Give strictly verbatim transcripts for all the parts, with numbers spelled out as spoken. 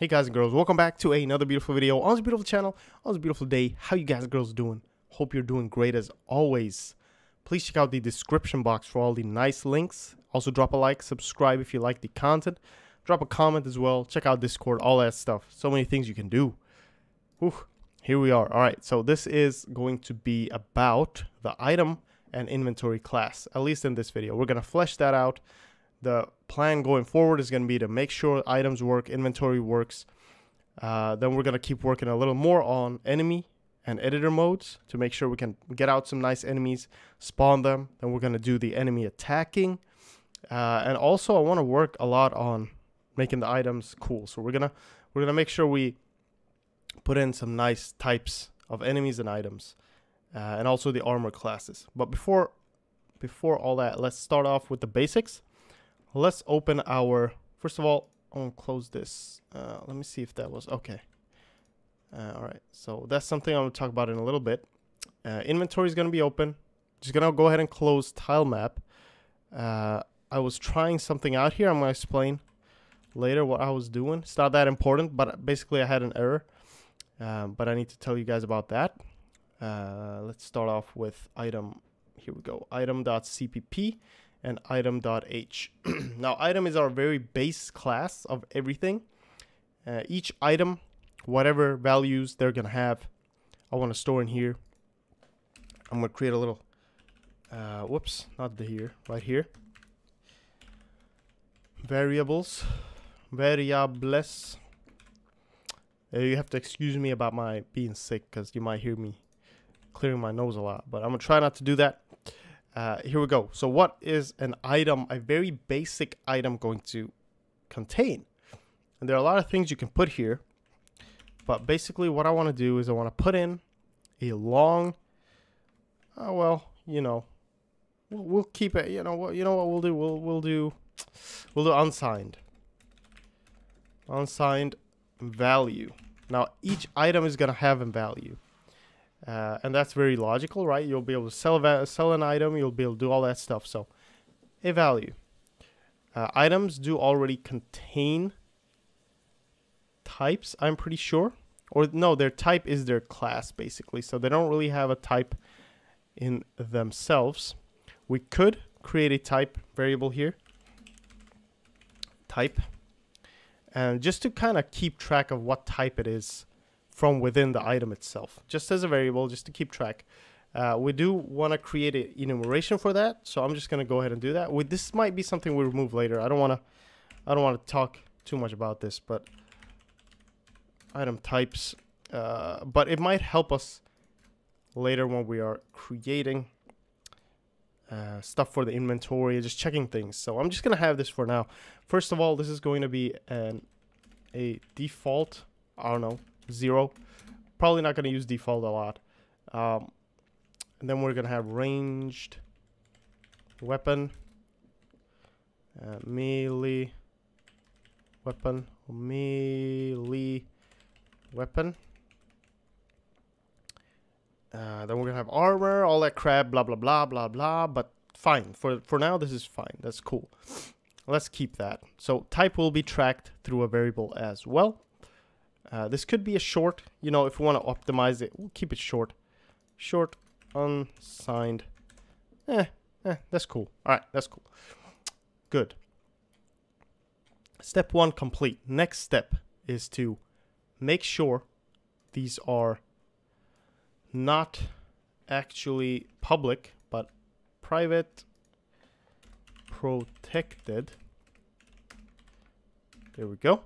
Hey guys and girls, welcome back to another beautiful video on this beautiful channel, on this beautiful day. How you guys and girls doing? Hope you're doing great as always. Please check out the description box for all the nice links. Also drop a like, subscribe if you like the content. Drop a comment as well. Check out Discord, all that stuff. So many things you can do. Whew, here we are. All right, so this is going to be about the item and inventory class, at least in this video. We're going to flesh that out. The plan going forward is going to be to make sure items work, inventory works. Uh, then we're going to keep working a little more on enemy and editor modes to make sure we can get out some nice enemies, spawn them. Then we're going to do the enemy attacking. Uh, and also I want to work a lot on making the items cool. So we're going to we're going to make sure we put in some nice types of enemies and items uh, and also the armor classes. But before before all that, let's start off with the basics. Let's open our, first of all, I'm gonna close this. Uh, let me see if that was okay. Uh, all right, so that's something I'm gonna talk about in a little bit. Uh, inventory is gonna be open. Just gonna go ahead and close tile map. Uh, I was trying something out here. I'm gonna explain later what I was doing. It's not that important, but basically I had an error. Um, but I need to tell you guys about that. Uh, let's start off with item. Here we go, item.cpp. And item.h. Now item is our very base class of everything. Uh, each item, whatever values they're gonna have, I want to store in here. I'm gonna create a little uh, whoops, not the here, right here. Variables, variables. Uh, you have to excuse me about my being sick because you might hear me clearing my nose a lot, but I'm gonna try not to do that. Uh, here we go. So what is an item, a very basic item, going to contain? And there are a lot of things you can put here, but basically what I want to do is I want to put in a long, oh, well, you know, we'll, we'll keep it, you know what, you know what we'll do, we'll, we'll do, we'll do unsigned, unsigned value. Now each item is going to have a value. Uh, and that's very logical, right? You'll be able to sell a sell an item. You'll be able to do all that stuff. So, a value. Uh, items do already contain types, I'm pretty sure. Or no, their type is their class, basically. So they don't really have a type in themselves. We could create a type variable here. Type. And just to kind of keep track of what type it is from within the item itself, just as a variable, just to keep track. Uh, we do want to create an enumeration for that, so I'm just going to go ahead and do that. We, this might be something we remove later. I don't want to, I don't want to talk too much about this, but item types. Uh, but it might help us later when we are creating uh, stuff for the inventory, just checking things. So I'm just going to have this for now. First of all, this is going to be an a default. I don't know. Zero, probably not going to use default a lot. Um, and then we're going to have ranged weapon, uh, melee weapon, melee weapon. Uh, then we're going to have armor, all that crap, blah, blah, blah, blah, blah. But fine, for, for now, this is fine. That's cool. Let's keep that. So type will be tracked through a variable as well. Uh, this could be a short, you know, if we want to optimize it, we'll keep it short. Short, unsigned. Eh, eh, that's cool. All right, that's cool. Good. Step one complete. Next step is to make sure these are not actually public, but private, protected. There we go.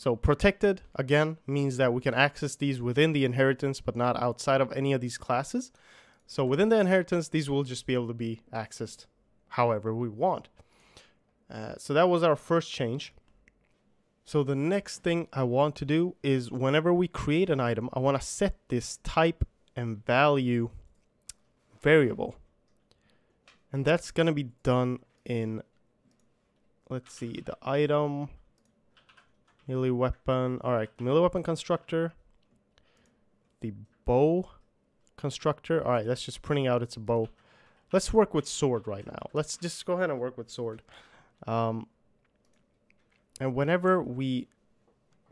So protected, again, means that we can access these within the inheritance, but not outside of any of these classes. So within the inheritance, these will just be able to be accessed however we want. Uh, so that was our first change. So the next thing I want to do is whenever we create an item, I want to set this type and value variable. And that's going to be done in, let's see, the item... melee weapon, all right, melee weapon constructor, the bow constructor, all right, that's just printing out it's a bow. Let's work with sword right now. Let's just go ahead and work with sword. Um, and whenever we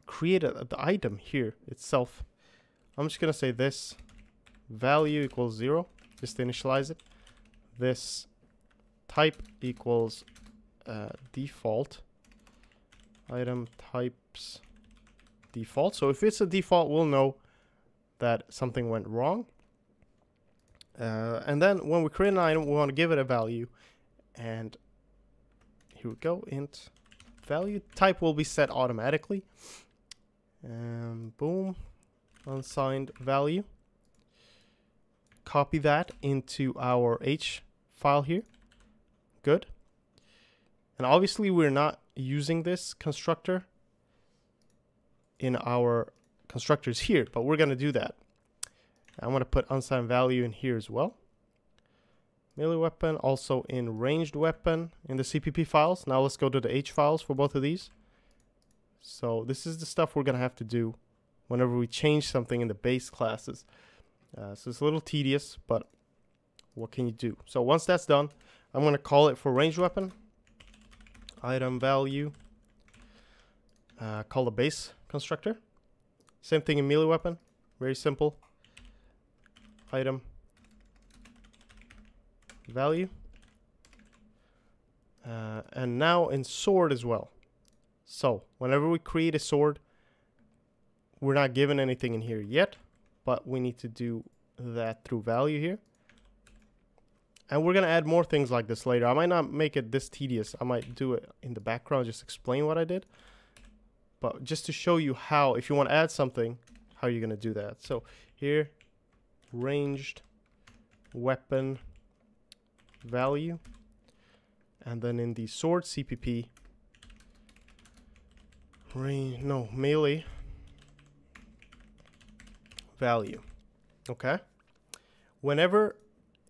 created the item here itself. I'm just gonna say this value equals zero, just to initialize it. This type equals uh, default, item types default. So if it's a default, we'll know that something went wrong. Uh, and then when we create an item, we want to give it a value, and here we go, int value. Type will be set automatically. Um, boom, unsigned value. Copy that into our H file here. Good. And obviously we're not using this constructor in our constructors here, but we're going to do that. I'm going to put unsigned value in here as well. Melee weapon, also in ranged weapon in the C P P files. Now let's go to the H files for both of these. So this is the stuff we're going to have to do whenever we change something in the base classes. Uh, so it's a little tedious, but what can you do? So once that's done, I'm going to call it for ranged weapon. Item value. Uh, call the base constructor. Same thing in melee weapon. Very simple. Item value, uh, and now in sword as well. So whenever we create a sword, we're not given anything in here yet, but we need to do that through value here, and we're gonna add more things like this later. I might not make it this tedious. I might do it in the background, just explain what I did, but just to show you how, if you want to add something, how you're gonna do that. So here, ranged weapon value, and then in the sword C P P, range, no, melee value. Okay, whenever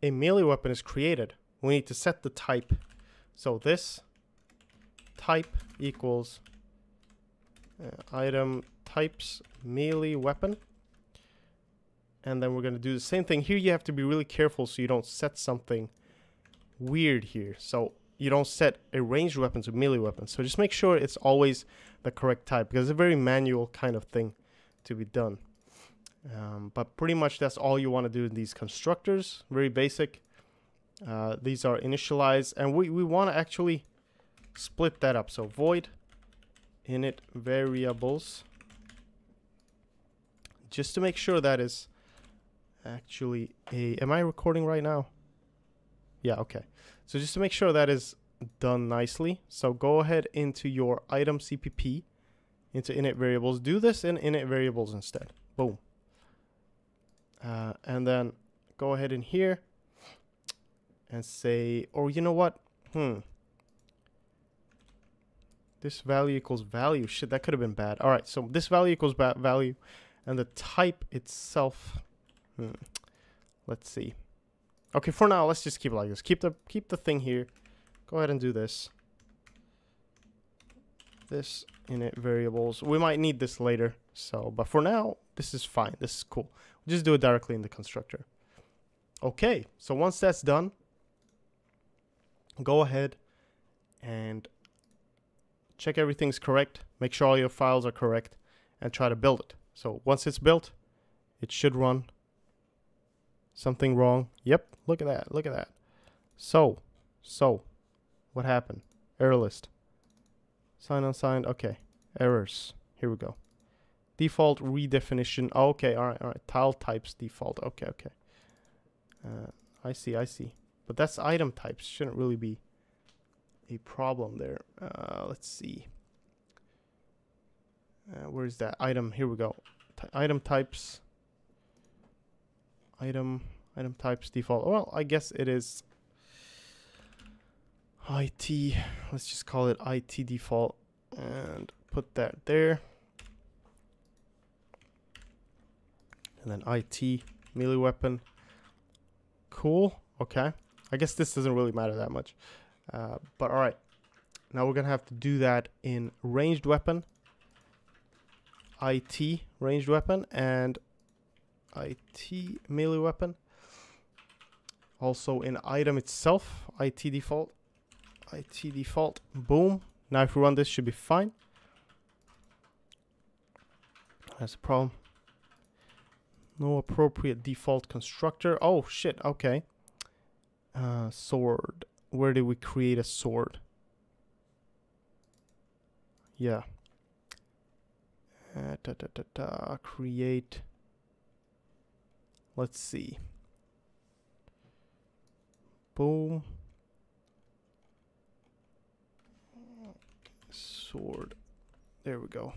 a melee weapon is created, we need to set the type. So this type equals uh, item types melee weapon, and then we're going to do the same thing here. You have to be really careful so you don't set something weird here, so you don't set a ranged weapon to melee weapon. So just make sure it's always the correct type, because it's a very manual kind of thing to be done. Um, but pretty much that's all you want to do in these constructors. Very basic. Uh, these are initialized, and we, we want to actually split that up. So void init variables, just to make sure that is actually a... Am I recording right now? Yeah, okay. So just to make sure that is done nicely, so go ahead into your item C P P, into init variables. Do this in init variables instead. Boom. Uh, and then go ahead in here and say, or you know what? Hmm. This value equals value. Shit, that could have been bad. All right, so this value equals value, and the type itself... Hmm. Let's see. Okay, for now, let's just keep it like this. Keep the keep the thing here. Go ahead and do this. This init variables. We might need this later. So, but for now, this is fine. This is cool. We'll just do it directly in the constructor. Okay. So once that's done, go ahead and check everything's correct. Make sure all your files are correct, and try to build it. So once it's built, it should run. Something wrong. Yep, look at that, look at that. So, so, what happened? Error list. Sign unsigned, okay. Errors, here we go. Default redefinition, oh, okay, all right, all right. Tile types default, okay, okay. Uh, I see, I see. But that's item types, shouldn't really be a problem there. Uh, let's see. Uh, where is that item? Here we go. T- item types. Item, item types default. Well, I guess it is I T. Let's just call it I T default and put that there. And then I T melee weapon. Cool. Okay. I guess this doesn't really matter that much. Uh, but all right. Now we're going to have to do that in ranged weapon. I T ranged weapon and I T melee weapon, also in item itself, I T default, I T default, boom. Now if we run this, should be fine. That's a problem. No appropriate default constructor. Oh shit, okay. Uh, sword. Where did we create a sword? Yeah. Uh, da, da, da, da. Create. Let's see. Boom. Sword. There we go.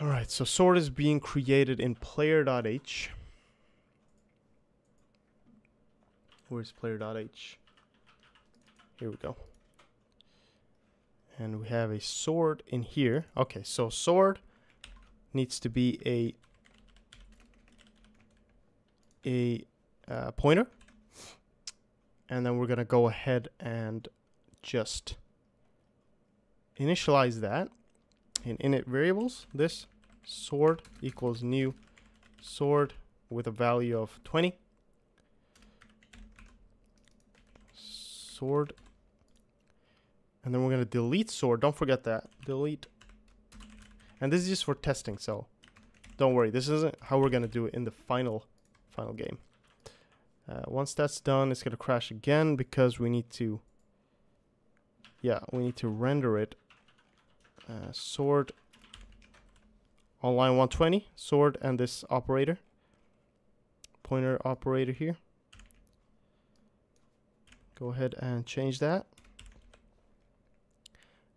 All right, so sword is being created in player.h. Where's player.h? Here we go. And we have a sword in here. Okay, so sword needs to be a a uh, pointer. And then we're going to go ahead and just initialize that in init variables. This sword equals new sword with a value of twenty. Sword. And then we're going to delete sword. Don't forget that. Delete. And this is just for testing, so don't worry. This isn't how we're going to do it in the final final game. Uh, once that's done, it's going to crash again because we need to... Yeah, we need to render it. Uh, sword on line one twenty. Sword and this operator. Pointer operator here. Go ahead and change that.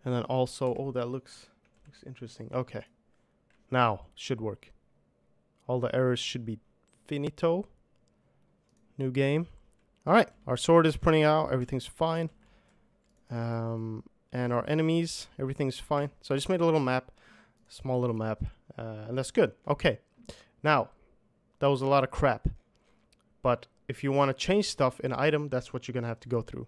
And then also, oh, that looks looks interesting. Okay, now should work. All the errors should be finito. New game. All right, our sword is printing out. Everything's fine. Um, and our enemies, everything's fine. So I just made a little map, small little map, uh, and that's good. Okay, now that was a lot of crap, but if you want to change stuff in item, that's what you're gonna have to go through.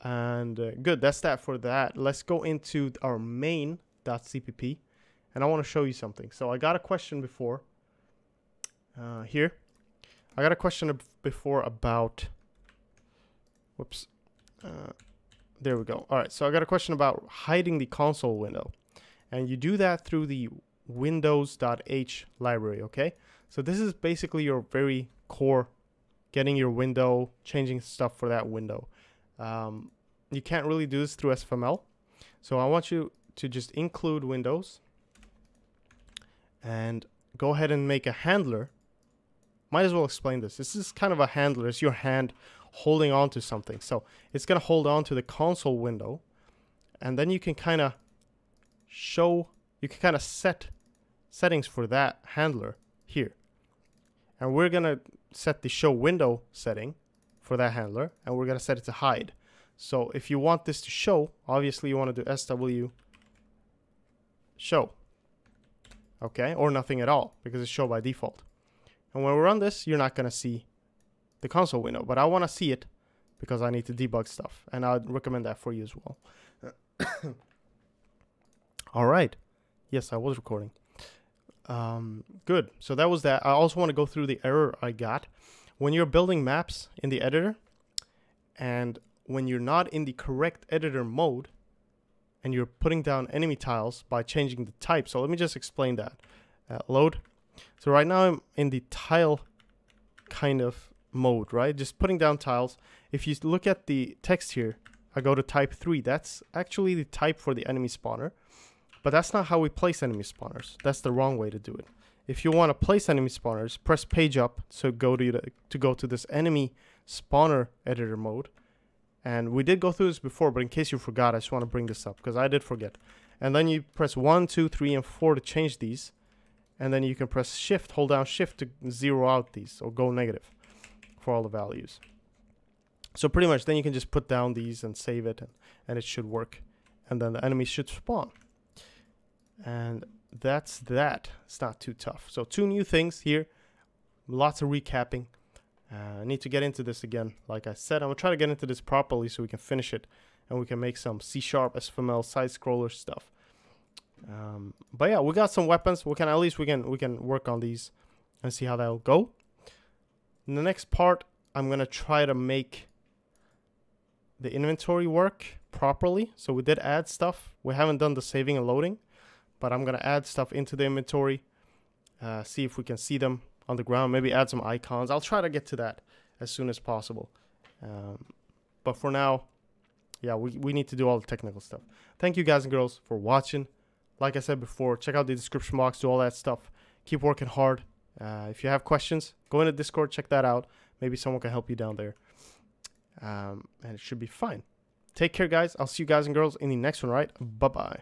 And uh, good, that's that for that. Let's go into our main.cpp, and I want to show you something. So I got a question before uh, here. I got a question before about. Whoops, uh, there we go. All right, so I got a question about hiding the console window, and you do that through the windows.h library. Okay, so this is basically your very core, getting your window, changing stuff for that window. Um, you can't really do this through S F M L, so I want you to just include windows and go ahead and make a handler. Might as well explain this. This is kind of a handler. It's your hand holding on to something, so it's gonna hold on to the console window, and then you can kind of show, you can kind of set settings for that handler here, and we're gonna set the show window setting for that handler, and we're gonna set it to hide. So if you want this to show, obviously you want to do S W show, okay, or nothing at all because it's show by default. And when we run this, you're not gonna see the console window, but I want to see it because I need to debug stuff, and I'd recommend that for you as well. All right, yes, I was recording. Um, good, so that was that. I also want to go through the error I got. When you're building maps in the editor, and when you're not in the correct editor mode, and you're putting down enemy tiles by changing the type. So let me just explain that. Uh, load. So right now I'm in the tile kind of mode, right? Just putting down tiles. If you look at the text here, I go to type three. That's actually the type for the enemy spawner, but that's not how we place enemy spawners. That's the wrong way to do it. If you want to place enemy spawners, press page up, so go to the, to go to this enemy spawner editor mode. And we did go through this before, but in case you forgot, I just want to bring this up because I did forget. And then you press one, two, three, and four to change these. And then you can press shift, hold down shift to zero out these or go negative for all the values. So pretty much then you can just put down these and save it, and, and it should work. And then the enemy should spawn. And that's that. It's not too tough. So two new things here, lots of recapping. uh, I need to get into this again. Like I said, I'm gonna try to get into this properly so we can finish it and we can make some C sharp S F M L side scroller stuff. Um, but yeah, we got some weapons. We can at least we can we can work on these and see how that'll go. In the next part, I'm gonna try to make the inventory work properly. So we did add stuff. We haven't done the saving and loading, but I'm gonna add stuff into the inventory, uh, see if we can see them on the ground, maybe add some icons. I'll try to get to that as soon as possible, um, but for now, yeah, we, we need to do all the technical stuff. Thank you guys and girls for watching. Like I said before, check out the description box, do all that stuff. Keep working hard. Uh, if you have questions, go into Discord, check that out. Maybe someone can help you down there. Um, and it should be fine. Take care, guys. I'll see you guys and girls in the next one, right? Bye-bye.